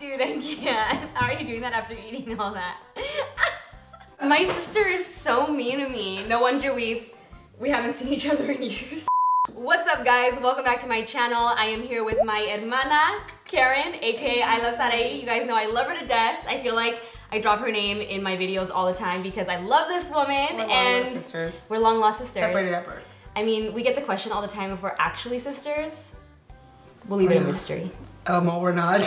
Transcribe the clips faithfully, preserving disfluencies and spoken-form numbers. Dude, I can't. How are you doing that after eating all that? My sister is so mean to me. No wonder we've, we haven't seen each other in years. What's up, guys? Welcome back to my channel. I am here with my hermana, Karen, aka I love Sarae. You guys know I love her to death. I feel like I drop her name in my videos all the time because I love this woman. We're long and lost sisters. We're long lost sisters. Separated at birth. I mean, we get the question all the time if we're actually sisters. We'll leave we're it a mystery. Um, well, we're not.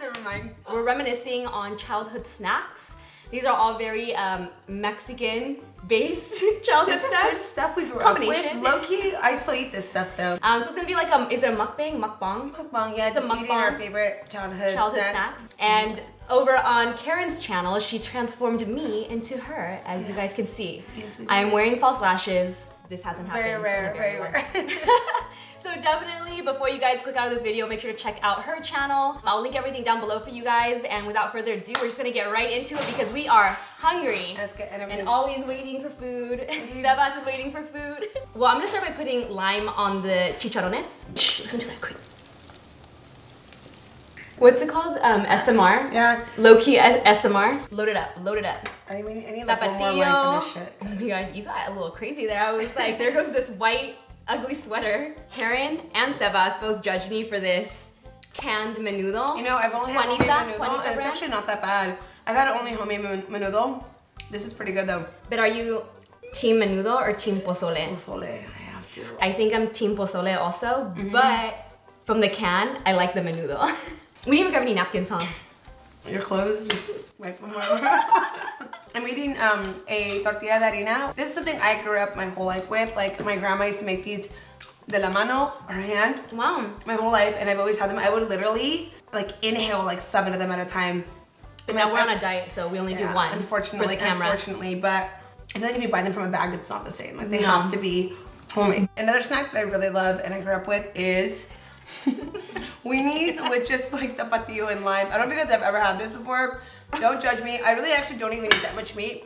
Never mind. We're reminiscing on childhood snacks. These are all very um, Mexican-based childhood stuff. This stuff we grew up with. Low-key, I still eat this stuff though. Um, so it's gonna be like a, is it a mukbang? Mukbang? Mukbang, yeah, it's just a mukbang. Eating our favorite childhood, childhood snack. snacks. And over on Karen's channel, she transformed me into her, as yes. you guys can see. Yes, we did. I'm wearing false lashes. This hasn't happened. Very rare, very rare. So definitely, before you guys click out of this video, make sure to check out her channel. I'll link everything down below for you guys. And without further ado, we're just gonna get right into it because we are hungry. That's good. And, and Ollie's waiting for food. Sebas is waiting for food. Well, I'm gonna start by putting lime on the chicharones. Shh, listen to that quick. What's it called? Um, S M R? Yeah. Low-key S M R. Load it up, load it up. I mean, I need like Tapatio. One more wine for this shit. Oh my god, you got a little crazy there. I was like, there goes this white, ugly sweater. Karen and Sebas both judged me for this canned menudo. You know, I've only had Juanita, homemade menudo, Juanita and it's actually not that bad. I've had only homemade menudo. This is pretty good though. But are you team menudo or team pozole? Pozole, I have to. I think I'm team pozole also, mm-hmm. but from the can, I like the menudo. We didn't even grab any napkins, huh? Your clothes, just wipe them over. I'm eating um, a tortilla de harina. This is something I grew up my whole life with. Like, my grandma used to make these de la mano, her hand. Wow. My whole life, and I've always had them. I would literally, like, inhale like seven of them at a time. But now we're on a diet, so we only yeah, do one unfortunately, for the camera. Unfortunately, but I feel like if you buy them from a bag, it's not the same. Like, they no. have to be homemade. Another snack that I really love and I grew up with is weenies with just like the tapatio and lime. I don't know if you guys have ever had this before. Don't judge me. I really actually don't even eat that much meat,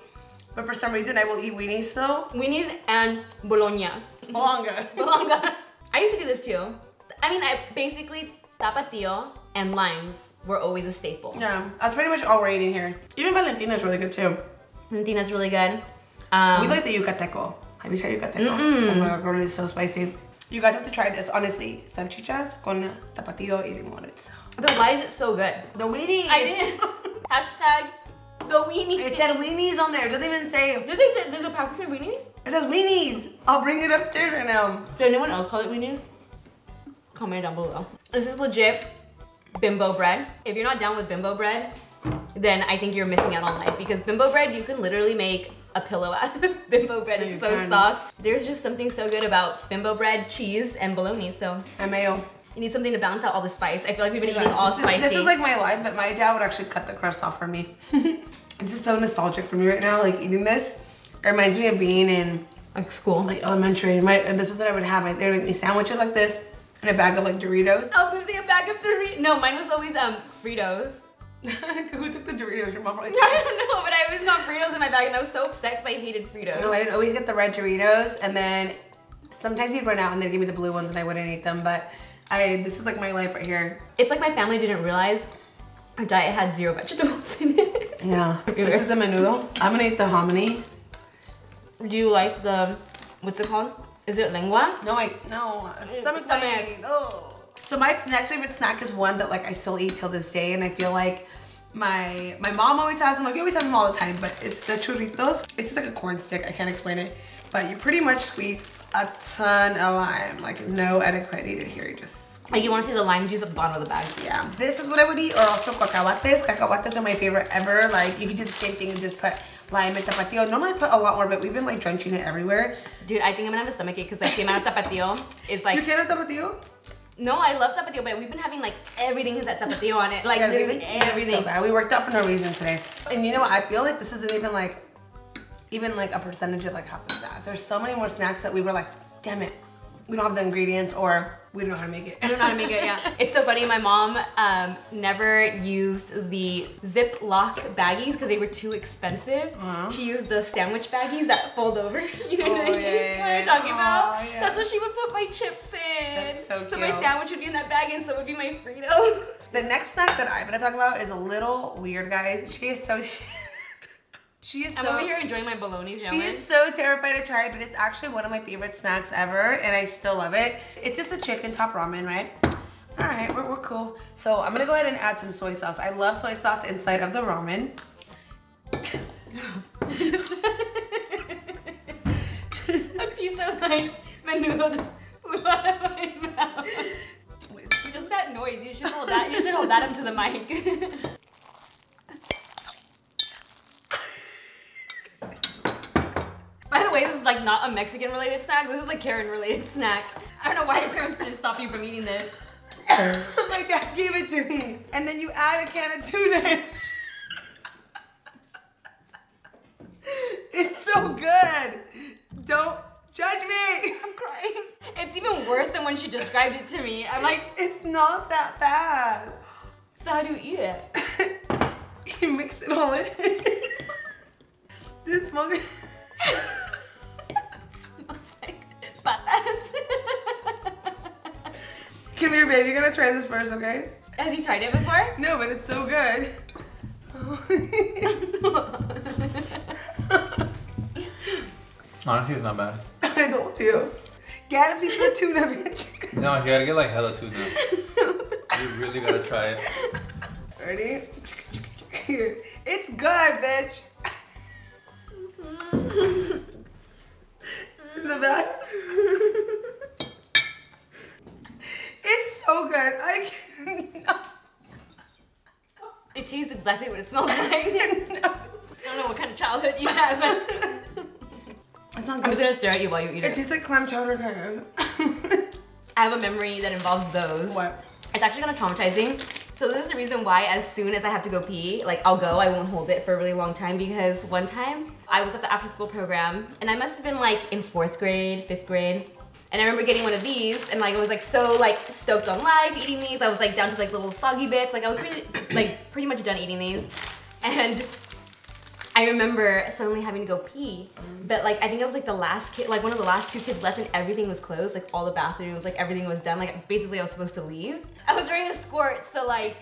but for some reason I will eat weenies still. Weenies and bologna. Bolonga. Bolonga. I used to do this too. I mean, I basically tapatio and limes were always a staple. Yeah, that's pretty much all we're eating here. Even Valentina's really good too. Valentina's really good. Um, we like the Yucateco. Have you tried Yucateco? Mm-mm. Oh my god, girl, it's so spicy. You guys have to try this, honestly. Salchichas con tapatio y limones. But why is it so good? The weenie! I didn't. Hashtag the weenie. It said weenies on there. It doesn't even say. Does it, does the package say weenies? It says weenies. I'll bring it upstairs right now. Did anyone else call it weenies? Comment down below. This is legit Bimbo bread. If you're not down with Bimbo bread, then I think you're missing out on life because Bimbo bread, you can literally make a pillow out of Bimbo bread. It's so can. soft. There's just something so good about Bimbo bread, cheese, and bologna, so. And mayo. You need something to balance out all the spice. I feel like we've been yeah, eating all this spicy. Is, this is like my life, but my dad would actually cut the crust off for me. It's just so nostalgic for me right now, like eating this. It reminds me of being in like school. Like elementary, my, and this is what I would have. Like, they would make me sandwiches like this and a bag of like Doritos. I was gonna say a bag of Doritos. No, mine was always um Fritos. Who took the Doritos? Your mom probably did. I don't know, but I always got Fritos in my bag and I was so upset because I hated Fritos. No, I would always get the red Doritos and then sometimes he'd run out and they'd give me the blue ones and I wouldn't eat them, but I, this is like my life right here. It's like my family didn't realize our diet had zero vegetables in it. Yeah. This is a menudo. I'm gonna eat the hominy. Do you like the, what's it called? Is it lengua? No, I, no, stomach's stomach. Oh. So my next favorite snack is one that like I still eat till this day, and I feel like my my mom always has them. Like we always have them all the time, but it's the churritos. It's just like a corn stick. I can't explain it, but you pretty much squeeze a ton of lime. Like no etiquette needed here. You just squeeze. Like you want to see the lime juice at the bottom of the bag. Yeah, this is what I would eat. Or also cacahuates. Cacahuates are my favorite ever. Like you can do the same thing and just put lime and tapatio. Normally I put a lot more, but we've been like drenching it everywhere. Dude, I think I'm gonna have a stomachache because like the amount of tapatio is like. You can't have tapatio. No, I love tapatio, but we've been having like everything has that tapatio on it. Like yeah, literally everything. So bad. We worked out for no reason today. And you know what? I feel like this isn't even like, even like a percentage of like half the snacks. There's so many more snacks that we were like, damn it. we don't have the ingredients, or we don't know how to make it. I don't know how to make it, yeah. It's so funny, my mom um, never used the Ziploc baggies because they were too expensive. Uh-huh. She used the sandwich baggies that fold over. You know oh, what, I mean? yeah, yeah, what I'm talking oh, about? Yeah. That's what she would put my chips in. That's so cute. So my sandwich would be in that bag and so would be my Fritos. The next snack that I'm gonna talk about is a little weird, guys. She is so... She is I'm so, over here enjoying my bologna sandwich. She is so terrified to try it, but it's actually one of my favorite snacks ever, and I still love it. It's just a chicken top ramen, right? All right, we're, we're cool. So I'm gonna go ahead and add some soy sauce. I love soy sauce inside of the ramen. A piece of like menudo just flew out of my mouth. Just that noise. You should hold that. You should hold that up to the mic. This is like not a Mexican related snack. This is a Karen related snack. I don't know why your parents didn't stop you from eating this. My dad gave it to me. And then you add a can of tuna. It's so good. Don't judge me. I'm crying. It's even worse than when she described it to me. I'm like, it's not that bad. So how do you eat it? You mix it all in. This moment. Come here, babe. You're gonna try this first, okay? Has you tried it before? No, but it's so good. Honestly, it's not bad. I don't feel. Get a piece of tuna, bitch. No, you gotta get like hella tuna. You really gotta try it. Ready? Here. It's good, bitch. Isn't it bad? It's so good. I cannot. It tastes exactly what it smells like. No. I don't know what kind of childhood you had, but it's not good. I'm just gonna stare at you while you eat it. It tastes like clam chowder kind of. I have a memory that involves those. What? It's actually kind of traumatizing. So this is the reason why as soon as I have to go pee, like I'll go, I won't hold it for a really long time, because one time I was at the after school program and I must have been like in fourth grade, fifth grade. And I remember getting one of these, and like I was like so like stoked on life eating these. I was like down to like little soggy bits. Like I was really like pretty much done eating these. And I remember suddenly having to go pee. But like I think I was like the last kid, like one of the last two kids left, and everything was closed. Like all the bathrooms, like everything was done. Like basically I was supposed to leave. I was wearing a skirt, so like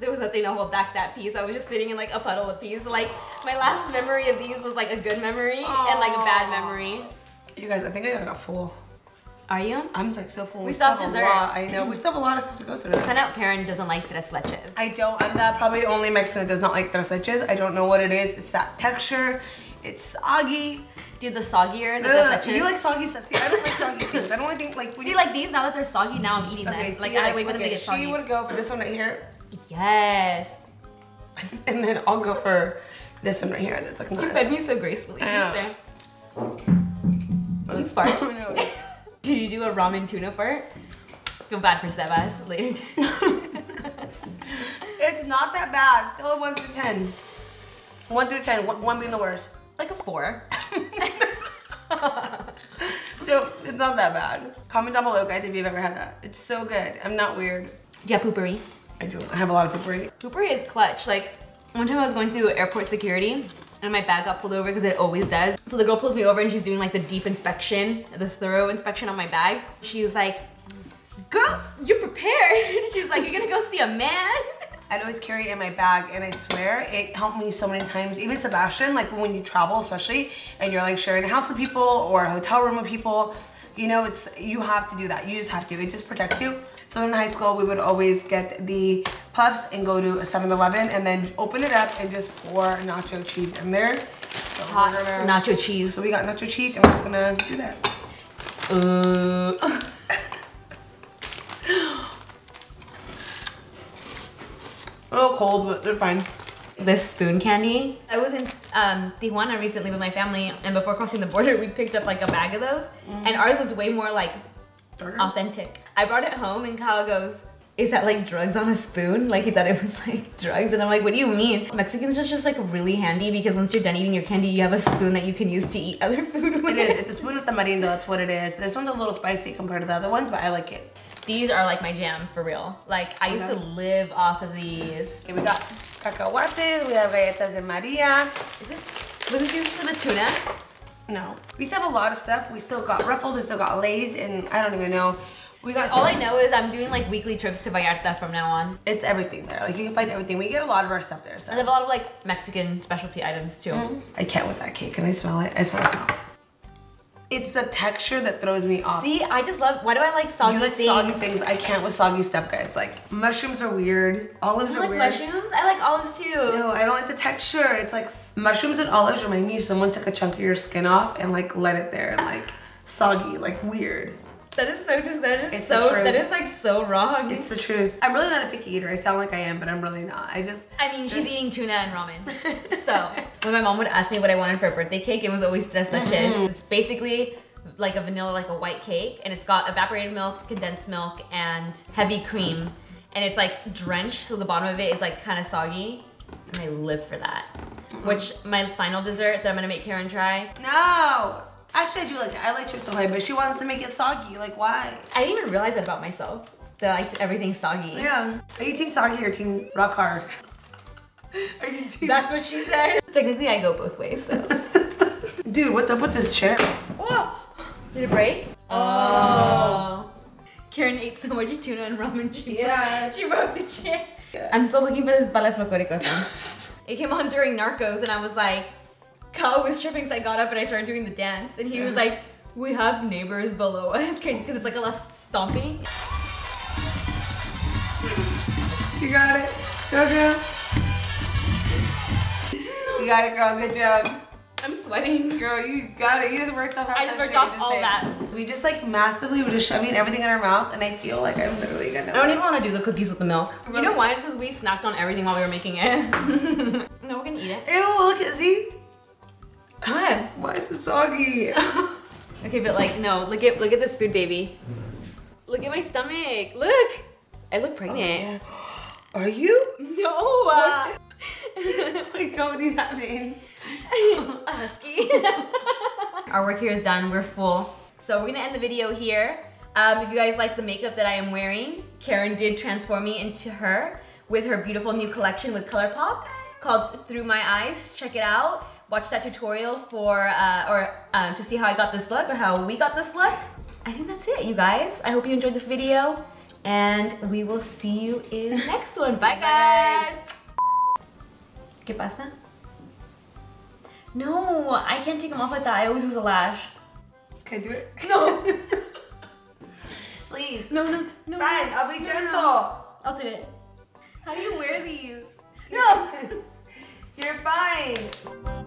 there was nothing to hold back that piece. I was just sitting in like a puddle of pee. So like my last memory of these was like a good memory Aww. and like a bad memory. You guys, I think I got full. Are you? I'm like so full. We, we still have dessert. A lot. I know. We still have a lot of stuff to go through. Find out Karen doesn't like tres leches. I don't. I'm the probably only Mexican that does not like tres leches. I don't know what it is. It's that texture. It's soggy. Dude, the soggier the tres leches. You like soggy stuff. See, I don't like soggy things. I don't think like. See, you... like these. Now that they're soggy, now I'm eating okay, them. See, like I wait for them to get soggy. She would go for this one right here. Yes. And then I'll go for this one right here. That's like. Nice. You fed me so gracefully. I just know. There. You fart. Oh, no. Did you do a ramen tuna fart? Feel bad for Sebas later. It's not that bad. Scale of one through ten. One through ten. One being the worst. Like a four. So it's not that bad. Comment down below, guys, if you've ever had that. It's so good. I'm not weird. Do you have poopery? I do. I have a lot of poopery. Poopery is clutch. Like one time I was going through airport security, and my bag got pulled over because it always does. So the girl pulls me over and she's doing like the deep inspection, the thorough inspection on my bag. She's like, girl, you're prepared. She's like, you're gonna go see a man? I'd always carry it in my bag, and I swear it helped me so many times. Even Sebastian, like when you travel especially, and you're like sharing a house with people or a hotel room with people, you know, it's you have to do that. You just have to. It just protects you. So in high school, we would always get the puffs and go to a seven eleven and then open it up and just pour nacho cheese in there. So Hot gonna, nacho cheese. So we got nacho cheese, and we're just gonna do that. Uh. A little cold, but they're fine. This spoon candy. I was in um, Tijuana recently with my family, and before crossing the border, we picked up like a bag of those, mm. and ours looked way more like authentic. I brought it home and Kyle goes, is that like drugs on a spoon? Like he thought it was like drugs, and I'm like, what do you mean? Mexicans are just like really handy because once you're done eating your candy, you have a spoon that you can use to eat other food with. It is, it's a spoon of tamarindo, that's what it is. This one's a little spicy compared to the other ones, but I like it. These are like my jam, for real. Like I okay. used to live off of these. Okay, we got cacahuates, we have galletas de Maria. Is this, was this used for the tuna? No. We still have a lot of stuff. We still got Ruffles, we still got Lay's, and I don't even know. We got All I know is I'm doing like weekly trips to Vallarta from now on. It's everything there. Like you can find everything. We get a lot of our stuff there. So. And they have a lot of like Mexican specialty items too. Mm-hmm. I can't with that cake. Can I smell it? I just want to smell it. It's the texture that throws me off. See, I just love, why do I like soggy things? You like things? soggy things. I can't with soggy stuff, guys. Like, mushrooms are weird. Olives are weird. You like mushrooms? I like olives too. No, I don't like the texture. It's like, mushrooms and olives remind me if someone took a chunk of your skin off and like let it there and like soggy, like weird. That is so just, that is so, that is like so wrong. It's the truth. I'm really not a picky eater. I sound like I am, but I'm really not. I just. I mean, just... she's eating tuna and ramen. So when my mom would ask me what I wanted for a birthday cake, it was always Tres Leches. Mm-hmm. It's basically like a vanilla, like a white cake. And it's got evaporated milk, condensed milk, and heavy cream. And it's like drenched, so the bottom of it is like kind of soggy. And I live for that. Mm-hmm. Which, my final dessert that I'm going to make Karen try. No! Actually, I do like it. I like chips ahoy, but she wants to make it soggy. Like, why? I didn't even realize that about myself. That I liked everything soggy. Yeah. Are you team soggy or team rock hard? Are you team? That's what she said. Technically, I go both ways. So. Dude, what's up with this chair? Oh. Did it break? Oh. Karen ate so much tuna and ramen. She yeah. Broke, she broke the chair. Yeah. I'm still looking for this bala flocorico song. It came on during Narcos, and I was like. Kyle was tripping, so I got up and I started doing the dance, and he was like, "We have neighbors below us," because it's like a less stompy. You got it, go girl. You got it, girl. Good job. I'm sweating, girl. You got it. You just worked off. I just worked off all that. We just like massively were just shoving everything in our mouth, and I feel like I'm literally gonna. I don't even want to do the cookies with the milk. You know why? It's because we snacked on everything while we were making it. No, we're gonna eat it. Ew! Look at see. What? Why is it soggy? Okay, but like, no, look at look at this food, baby. Look at my stomach. Look! I look pregnant. Oh, yeah. Are you? No! Uh... Like, what do you have in? A husky. Our work here is done. We're full. So we're gonna end the video here. Um, if you guys like the makeup that I am wearing, Karen did transform me into her with her beautiful new collection with ColourPop called Through My Eyes. Check it out. Watch that tutorial for, uh, or um, to see how I got this look or how we got this look. I think that's it, you guys. I hope you enjoyed this video, and we will see you in the next one. Bye, guys. ¿Qué pasa? No, I can't take them off like that. I always use a lash. Can I do it? No. Please. No, no, no. Fine, I'll be gentle. No. I'll do it. How do you wear these? No. You're fine.